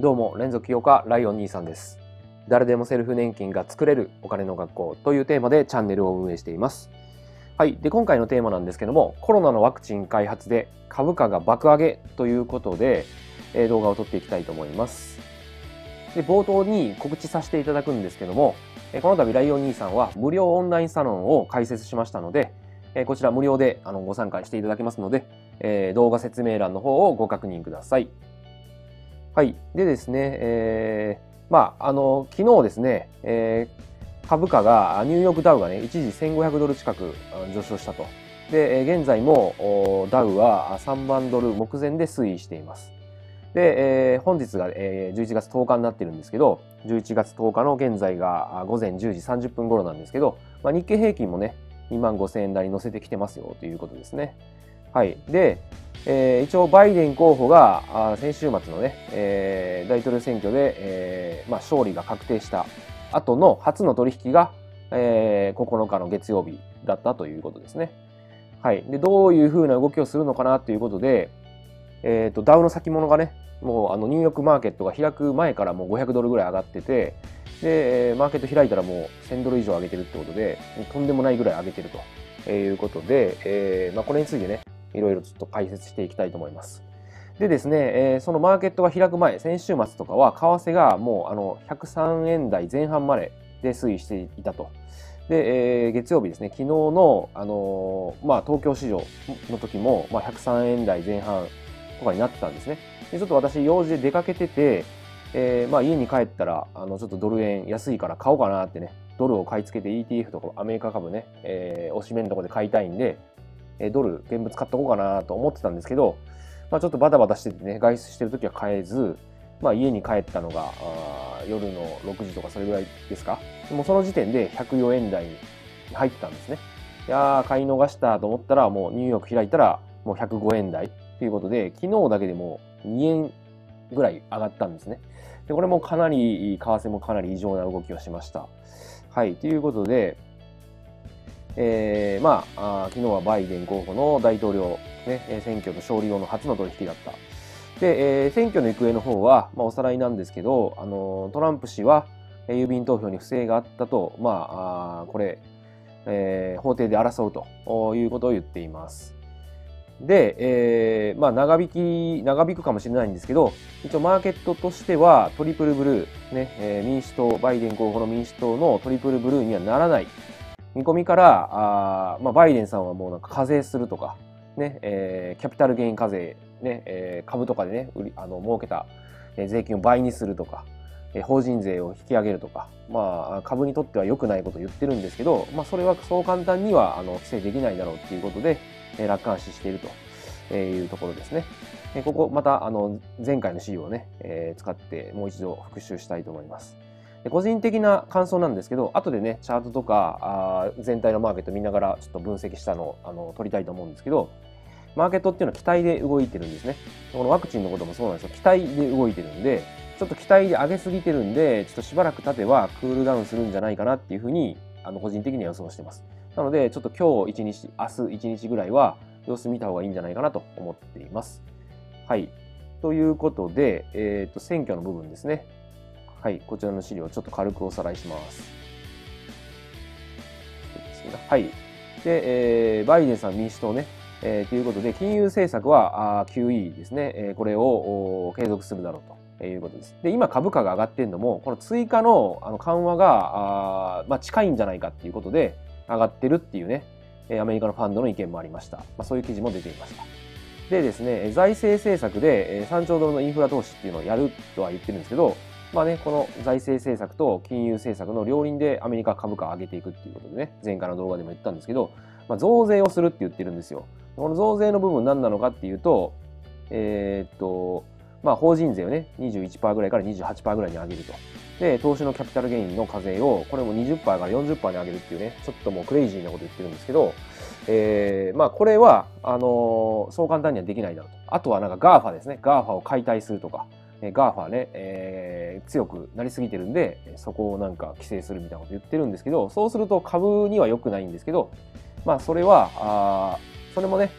どうも連続起業家ライオン兄さんです。誰でもセルフ年金が作れるお金の学校というテーマでチャンネルを運営しています。はい、で今回のテーマなんですけども、コロナのワクチン開発で株価が爆上げということで動画を撮っていきたいと思います。で冒頭に告知させていただくんですけども、この度ライオン兄さんは無料オンラインサロンを開設しましたので、こちら無料でご参加していただけますので、動画説明欄の方をご確認ください。はい。でですね、昨日ですね、株価が、ニューヨークダウがね、一時1500ドル近く上昇したと。で、現在もダウは3万ドル目前で推移しています。で、本日が11月10日になってるんですけど、11月10日の現在が午前10時30分頃なんですけど、日経平均もね、2万5000円台に乗せてきてますよということですね。はい。で、一応バイデン候補が先週末のね、大統領選挙で、勝利が確定した後の初の取引が、9日の月曜日だったということですね。はい。で、どういうふうな動きをするのかなということで、ダウの先物がね、もうニューヨークマーケットが開く前からもう500ドルぐらい上がってて、で、マーケット開いたらもう1000ドル以上上げてるってことで、とんでもないぐらい上げてるということで、これについてね、いろいろちょっと解説していきたいと思います。でですね、そのマーケットが開く前、先週末とかは、為替がもう103円台前半までで推移していたと。で、月曜日ですね、昨日の、東京市場の時も、103円台前半とかになってたんですね。でちょっと私、用事で出かけてて、家に帰ったら、ちょっとドル円安いから買おうかなってね、ドルを買い付けて ETF とかアメリカ株ね、押し目のところで買いたいんで、ドル、現物買っとこうかなと思ってたんですけど、ちょっとバタバタしててね、外出してるときは買えず、家に帰ったのが、夜の6時とかそれぐらいですか。もうその時点で104円台に入ってたんですね。いやー、買い逃したと思ったら、もうニューヨーク開いたら、もう105円台ということで、昨日だけでも2円ぐらい上がったんですね。で、これもかなり、為替もかなり異常な動きをしました。はい、ということで、昨日はバイデン候補の大統領、ね、選挙の勝利後の初の取引だった。で、選挙の行方の方は、おさらいなんですけど、トランプ氏は郵便投票に不正があったと、法廷で争うということを言っています。で、長引くかもしれないんですけど、一応マーケットとしてはトリプルブルー、ね、民主党、バイデン候補の民主党のトリプルブルーにはならない。見込みから、バイデンさんはもうなんか課税するとか、ね、キャピタルゲイン課税、ね、株とかでね、儲けた税金を倍にするとか、法人税を引き上げるとか、株にとっては良くないことを言ってるんですけど、それはそう簡単には、規制できないだろうっていうことで、楽観視しているというところですね。ここ、また、前回の資料をね、使ってもう一度復習したいと思います。個人的な感想なんですけど、後でね、チャートとか、全体のマーケット見ながらちょっと分析したのを取りたいと思うんですけど、マーケットっていうのは期待で動いてるんですね。このワクチンのこともそうなんですけど、期待で動いてるんで、ちょっと期待で上げすぎてるんで、ちょっとしばらく経てばクールダウンするんじゃないかなっていうふうに、個人的には予想してます。なので、ちょっと今日1日、明日1日ぐらいは様子見た方がいいんじゃないかなと思っています。はい。ということで、選挙の部分ですね。はい、こちらの資料をちょっと軽くおさらいします。はい。で、バイデンさん民主党ね、ということで、金融政策はQE ですね、これを継続するだろうということです。で、今株価が上がってるのも、この追加の緩和が近いんじゃないかっていうことで上がってるっていうね、アメリカのファンドの意見もありました。そういう記事も出ていました。でですね、財政政策で3兆ドルのインフラ投資っていうのをやるとは言ってるんですけど、この財政政策と金融政策の両輪でアメリカ株価を上げていくっていうことでね、前回の動画でも言ったんですけど、増税をするって言ってるんですよ。この増税の部分何なのかっていうと、法人税をね、21% ぐらいから 28% ぐらいに上げると。で、投資のキャピタルゲインの課税を、これも 20% から 40% に上げるっていうね、ちょっともうクレイジーなこと言ってるんですけど、これは、そう簡単にはできないだろうと。あとはなんか GAFA ですね。GAFA を解体するとか。GAFA ね、強くなりすぎてるんで、そこをなんか規制するみたいなこと言ってるんですけど、そうすると株には良くないんですけど、それは、それもね、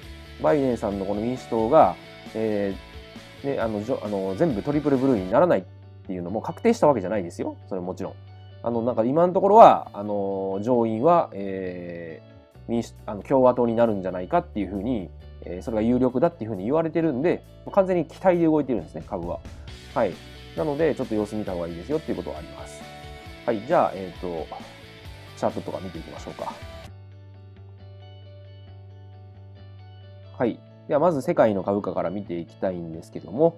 バイデンさんのこの民主党が、で全部トリプルブルーにならないっていうのも確定したわけじゃないですよ、それもちろん。なんか今のところは上院は、共和党になるんじゃないかっていうふうに、それが有力だっていうふうに言われてるんで、完全に期待で動いてるんですね、株は。はい、なのでちょっと様子見た方がいいですよっていうことはあります。はい、じゃあ、チャートとか見ていきましょうか。はい、ではまず世界の株価から見ていきたいんですけども、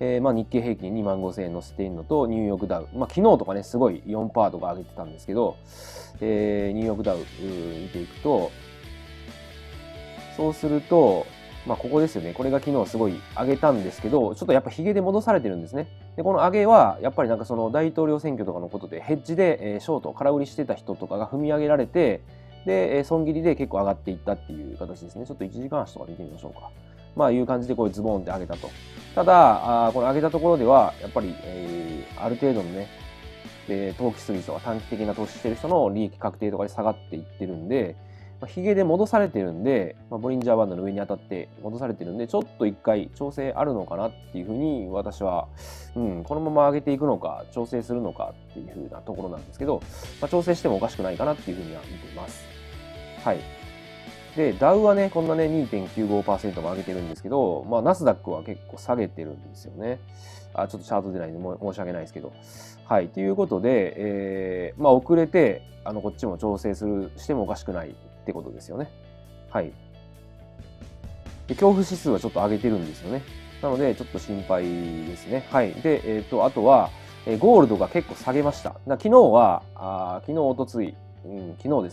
日経平均25,000円乗せているのと、ニューヨークダウ、昨日とかね、すごい 4% とか上げてたんですけど、ニューヨークダウ見ていくと、そうすると、ここですよね。これが昨日すごい上げたんですけど、ちょっとやっぱヒゲで戻されてるんですね。で、この上げは、やっぱりなんかその大統領選挙とかのことで、ヘッジでショート、空売りしてた人とかが踏み上げられて、で、損切りで結構上がっていったっていう形ですね。ちょっと1時間足とか見てみましょうか。いう感じでこうズボンって上げたと。ただ、この上げたところでは、やっぱり、ある程度のね、投機する人が短期的な投資してる人の利益確定とかで下がっていってるんで、ヒゲで戻されてるんで、ボリンジャーバンドの上に当たって戻されてるんで、ちょっと一回調整あるのかなっていうふうに私は、このまま上げていくのか、調整するのかっていうふうなところなんですけど、調整してもおかしくないかなっていうふうには見ています。はい。で、ダウはね、こんなね、2.95% も上げてるんですけど、ナスダックは結構下げてるんですよね。ちょっとチャート出ないんで、申し訳ないですけど。はい。ということで、遅れて、こっちも調整してもおかしくないってことですよね。はい。で、恐怖指数はちょっと上げてるんですよね。なので、ちょっと心配ですね。はい。で、あとは、ゴールドが結構下げました。昨日は、昨日です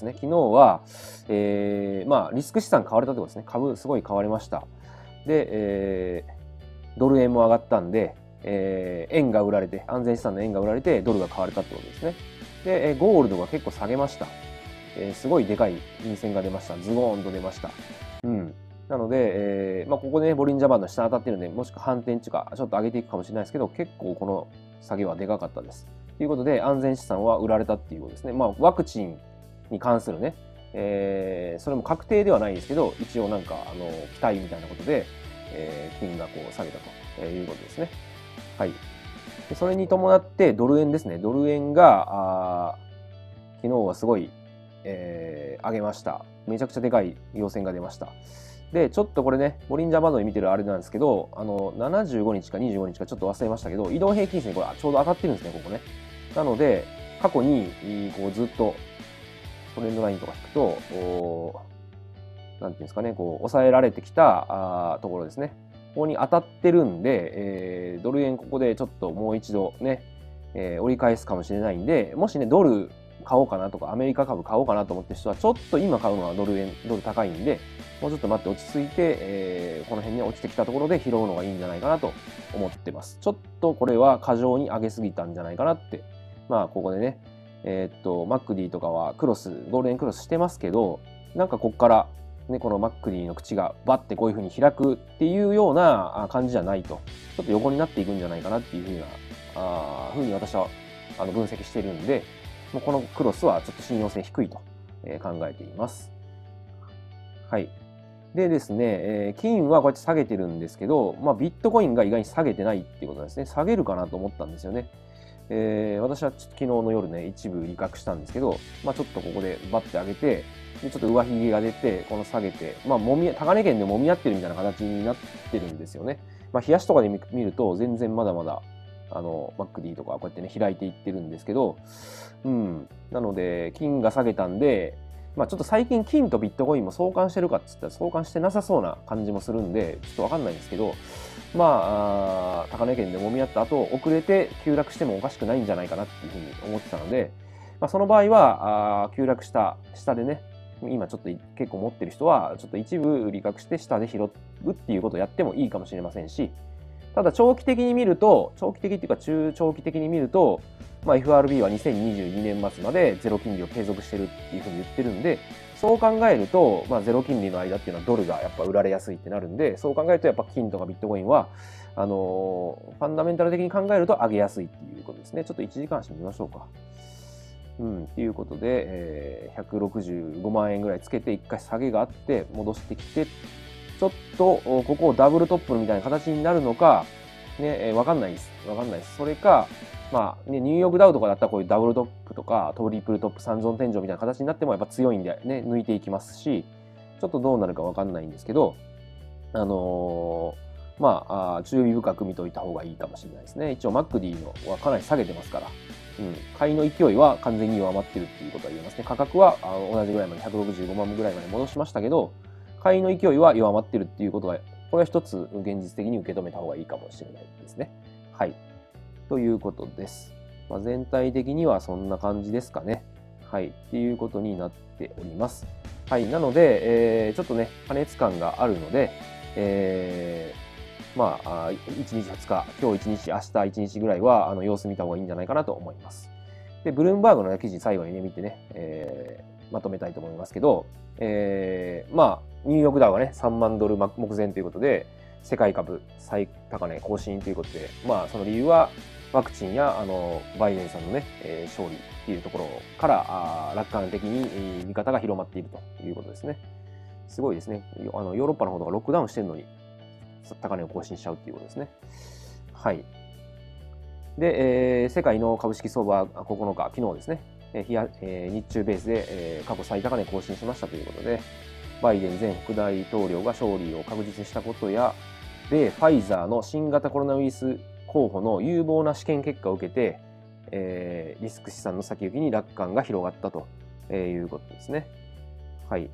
ね。昨日は、リスク資産買われたということですね。株すごい買われました。で、ドル円も上がったんで、円が売られて、安全資産の円が売られて、ドルが買われたってことですね。で、ゴールドが結構下げました。すごいでかい陰線が出ました。ズゴーンと出ました。なので、ここで、ね、ボリンジャーバンドの下に当たってるんで、もしくは反転というか、ちょっと上げていくかもしれないですけど、結構この下げはでかかったです。ということで、安全資産は売られたっていうことですね。ワクチンに関するね、それも確定ではないですけど、一応なんか、期待みたいなことで、金額を下げたということですね。はい。で、それに伴って、ドル円ですね。ドル円が、昨日はすごい、上げました。めちゃくちゃでかい陽線が出ました。で、ちょっとこれね、ボリンジャーバンドで見てるあれなんですけど、75日か25日かちょっと忘れましたけど、移動平均線、これちょうど当たってるんですね、ここね。なので、過去に、ずっと、トレンドラインとか引くと、なんていうんですかね、抑えられてきたところですね。ここに当たってるんで、ドル円ここでちょっともう一度ね、折り返すかもしれないんで、もしね、ドル買おうかなとか、アメリカ株買おうかなと思ってる人は、ちょっと今買うのはドル高いんで、もうちょっと待って落ち着いて、この辺に落ちてきたところで拾うのがいいんじゃないかなと思ってます。ちょっとこれは過剰に上げすぎたんじゃないかなって。ここでね、マックディとかはゴールデンクロスしてますけど、なんかこっから、ね、このマックディの口がバッてこういう風に開くっていうような感じじゃないと、ちょっと横になっていくんじゃないかなっていう風に私は分析してるんで、もうこのクロスはちょっと信用性低いと考えています。はい。でですね、金はこうやって下げてるんですけど、ビットコインが意外に下げてないっていうことなんですね。下げるかなと思ったんですよね。私はちょっと昨日の夜ね、一部利確したんですけど、ちょっとここでバッて上げて、でちょっと上髭が出て、この下げて、高値圏で揉み合ってるみたいな形になってるんですよね。冷やしとかで見ると、全然まだまだ、マックディとかこうやってね、開いていってるんですけど、なので、金が下げたんで、ちょっと最近金とビットコインも相関してるかって言ったら相関してなさそうな感じもするんで、ちょっとわかんないんですけど、高値圏で揉み合った後、遅れて急落してもおかしくないんじゃないかなっていうふうに思ってたので、その場合は、急落した下でね、今ちょっと結構持ってる人は、ちょっと一部利確して下で拾うっていうことをやってもいいかもしれませんし、ただ長期的に見ると、長期的っていうか中長期的に見ると、FRB は2022年末までゼロ金利を継続してるっていうふうに言ってるんで、そう考えると、ゼロ金利の間っていうのはドルがやっぱ売られやすいってなるんで、そう考えるとやっぱ金とかビットコインは、ファンダメンタル的に考えると上げやすいっていうことですね。ちょっと1時間足見ましょうか。ということで、165万円ぐらいつけて1回下げがあって戻してきて、ちょっとここをダブルトップみたいな形になるのか、ね、わかんないです。わかんないです。それか、まあ、ね、ニューヨークダウとかだったらこういうダブルトップとかトリプルトップ三尊天井みたいな形になってもやっぱ強いんでね、抜いていきますし、ちょっとどうなるかわかんないんですけど、まあ、注意深く見といた方がいいかもしれないですね。一応、マックディのはかなり下げてますから、うん、買いの勢いは完全に弱まってるっていうことは言えますね。価格は同じぐらいまで165万ぐらいまで戻しましたけど、買いの勢いは弱まってるっていうことは、これは一つ現実的に受け止めた方がいいかもしれないですね。はい。ということです。まあ、全体的にはそんな感じですかね。はい。っていうことになっております。はい。なので、ちょっとね、過熱感があるので、まあ、1日2日、今日1日、明日1日ぐらいは様子見た方がいいんじゃないかなと思います。で、ブルームバーグの記事最後にね、見てね、まとめたいと思いますけど、まあ、ニューヨークダウはね、3万ドル目前ということで、世界株最高値更新ということで、まあ、その理由はワクチンやバイデンさんのね、勝利っていうところから楽観的に見方が広まっているということですね。すごいですね。ヨーロッパの方がロックダウンしてるのに、高値を更新しちゃうということですね。はい。で、世界の株式相場は9日、昨日ですね、日中ベースで、過去最高値更新しましたということで、バイデン前副大統領が勝利を確実にしたことや、米ファイザーの新型コロナウイルス候補の有望な試験結果を受けて、リスク資産の先行きに楽観が広がったということですね。はい。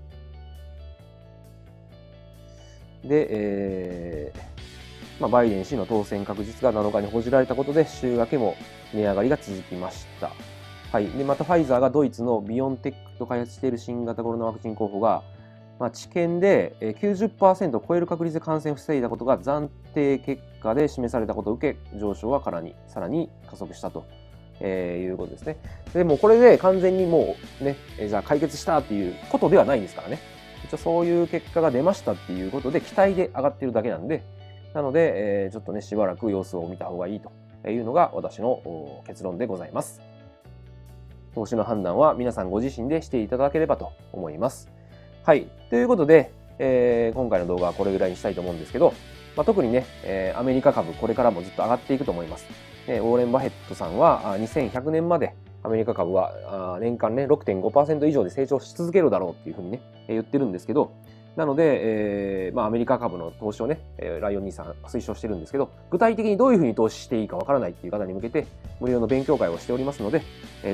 で、まあ、バイデン氏の当選確実が7日に報じられたことで、週明けも値上がりが続きました。はい、でまた、ファイザーがドイツのビオンテックと開発している新型コロナワクチン候補が、まあ、治験で 90% を超える確率で感染を防いだことが暫定結果で示されたことを受け、上昇はさらに加速したと、いうことですね。でも、これで完全にもうね、じゃあ解決したっていうことではないんですからね。一応そういう結果が出ましたっていうことで期待で上がってるだけなんで、なので、ちょっとね、しばらく様子を見た方がいいというのが私の結論でございます。投資の判断は皆さんご自身でしていただければと思います。はい。ということで、今回の動画はこれぐらいにしたいと思うんですけど、まあ、特にね、アメリカ株これからもずっと上がっていくと思います。ウォーレン・バフェットさんは2100年までアメリカ株は年間ね 6.5% 以上で成長し続けるだろうっていうふうにね言ってるんですけど、なので、まあアメリカ株の投資をねライオン兄さん推奨してるんですけど、具体的にどういうふうに投資していいかわからないっていう方に向けて無料の勉強会をしておりますので、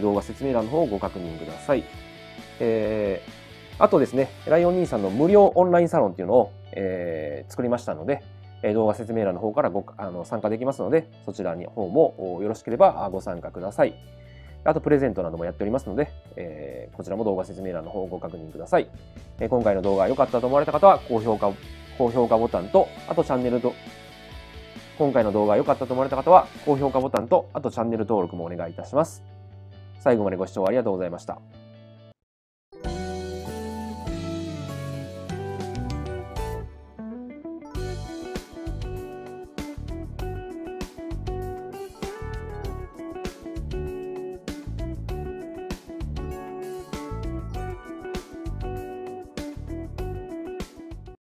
動画説明欄の方をご確認ください。あとですね、ライオン兄さんの無料オンラインサロンっていうのを、作りましたので、動画説明欄の方から参加できますので、そちらの方もよろしければご参加ください。あとプレゼントなどもやっておりますので、こちらも動画説明欄の方をご確認ください。今回の動画が良かったと思われた方は高評価ボタンと、あとチャンネル登録。今回の動画が良かったと思われた方は高評価ボタンと、あとチャンネル登録もお願いいたします。最後までご視聴ありがとうございました。